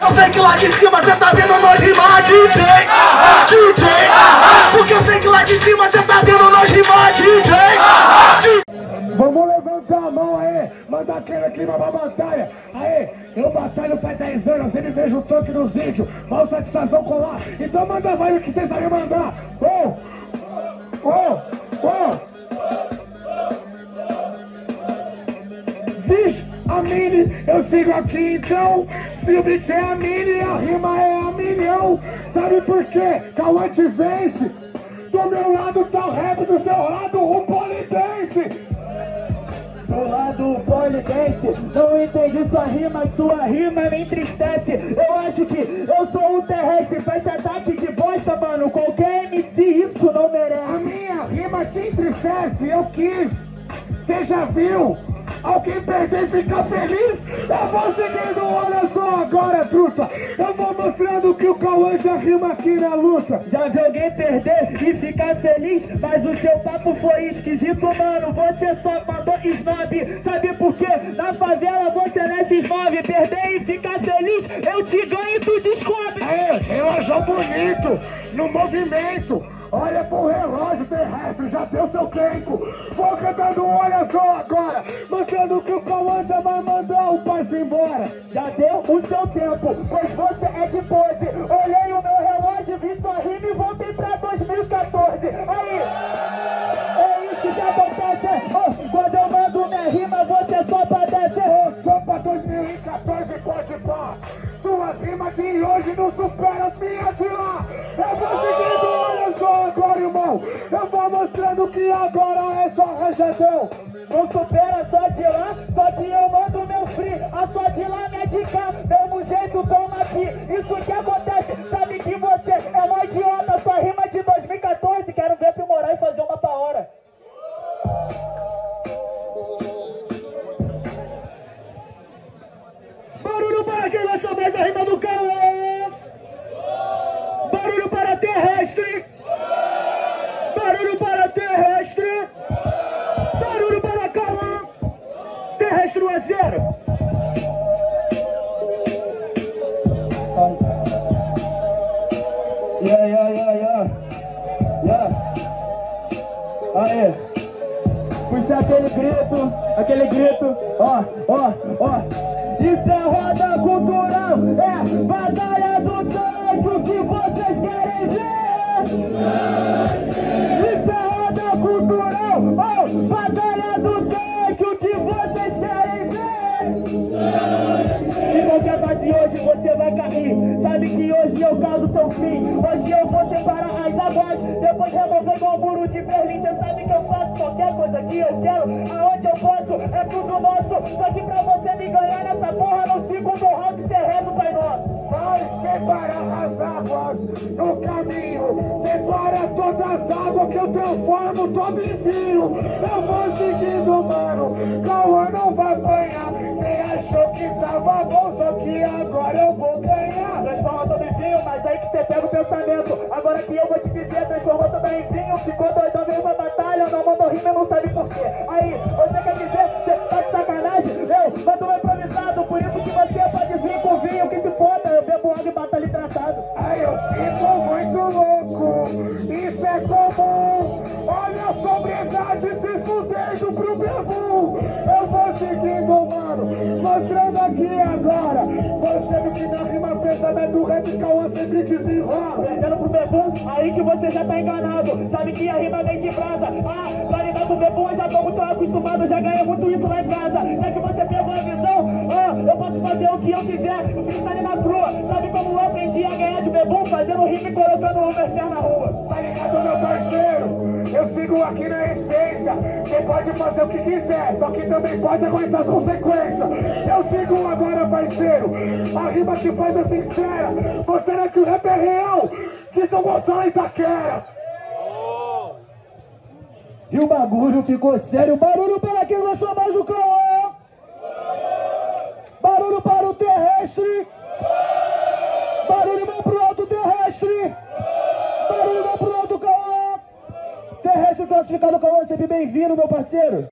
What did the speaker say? Eu sei que lá de cima cê tá vendo nós rimar, DJ, DJ, porque eu sei que lá de cima cê tá vendo nós rimar, DJ, DJ. Vamos levantar a mão aí, mandar aquele clima pra batalha. Aê, eu batalho faz 10 anos, sempre vejo o tanque nos vídeos, mal satisfação colar. Então manda vai o que cês sabem mandar. Vixe, a mini, eu sigo aqui então. Se o beat é a mini, a rima é a milhão. Sabe por quê? Kauan te vence. Do meu lado tá o rap, do seu lado o polidense. Do lado o polidense. Não entendi sua rima, sua rima me entristece. Eu acho que eu sou o terrestre. Faz ataque de bosta, mano. Qualquer MC isso não merece. A minha rima te entristece, eu quis. Cê já viu? Alguém perder e ficar feliz? Eu vou seguindo, olha só agora, truta. Eu vou mostrando que o Kauan já rima aqui na luta. Já vi alguém perder e ficar feliz, mas o seu papo foi esquisito, mano. Você só mandou snob. Sabe por quê? Na favela você não é snob. Perder e ficar feliz, eu te ganho e tu descobre. É, relógio bonito, no movimento. Olha pro relógio, terrestre, já deu seu tempo. Vou cantando, olha só agora, mostrando que o Kauan já vai mandar o parça embora. Já deu o seu tempo, pois você é de pose. Olhei o meu relógio, vi sua rima e voltei pra 2014. Aí, é isso que acontece. Oh, quando eu mando minha rima, você só padece. Oh, só pra 2014, pode pá. Suas rimas de hoje não superam as minhas de lá. Eu vou seguindo, olha só agora, irmão. Eu vou mostrando que agora é só rejeição. Não supera só de lá, só que eu mando meu free. A sua de lá me é de cá, mesmo jeito toma aqui. Isso que acontece, sabe que você é mó idiota. Sua rima de 2014, quero ver aprimorar e fazer uma pra hora. Quem lançou mais a rima do Kauan? Barulho para terrestre! Barulho para terrestre! Barulho para Kauan! Terrestre 1-0! Aê! Puxa aquele grito, ó! Isso é roda cultural, é batalha do tanque, o que vocês querem ver? Isso é roda cultural, oh, batalha do tanque, o que vocês querem ver? Se qualquer base hoje você vai cair, sabe que hoje eu causo seu fim. Hoje eu vou separar as águas, depois remover igual o muro de Berlim. Você sabe que eu faço qualquer coisa que eu quero, aonde eu posso, é tudo nosso, só que pra você me ganhar nessa porra no segundo round, terreno, pai nosso. Vai separar as águas no caminho, separa todas as águas que eu transformo todo em vinho. Eu vou seguindo, mano, Kauan não vai apanhar. Cê achou que tava bom, só que agora eu vou ganhar. Transforma todo em vinho, mas aí que cê pega o pensamento. Agora que eu vou te dizer, transformou todo em vinho. Ficou doidão, veio pra batalha, não mandou rima, não sabe por quê. Aí, você quer dizer, cê tá de sacanagem? Eu mando um improvisado, por isso que você pode vir com vinho, que se foda. Eu bebo água e batalha tratado. Aí eu fico muito louco, isso é comum. Olha a sobriedade, se fudejo pro bebum. Eu vou seguindo, mano, mostrando aqui agora. Mostrando que na rima pesada do rap Kauan sempre desenrola. Perdendo pro bebum, aí que você já tá enganado. Sabe que a rima vem de brasa. Ah, claridade pro bebum, eu já tô muito acostumado, já ganhei muito isso lá em casa. Já que você pegou a visão, ah, eu posso fazer o que eu quiser, eu fiz ali na crua. Sabe como eu aprendi a ganhar de bebum? Fazendo rima e colocando o overter na rua. Tá ligado, meu parceiro? Eu sigo aqui na essência. Você pode fazer o que quiser, só que também pode aguentar as consequências. Eu sigo agora, parceiro. A rima te faz é sincera. Mostrando que o rap é real de São Gonçalo e Itaquera. Oh. E o bagulho ficou sério. Barulho para quem lançou mais o Kauan. Barulho para o terrestre. Barulho vai pro alto terrestre. Barulho vai pro alto Kauan. Terrestre classificado Kauan, sempre bem-vindo, meu parceiro.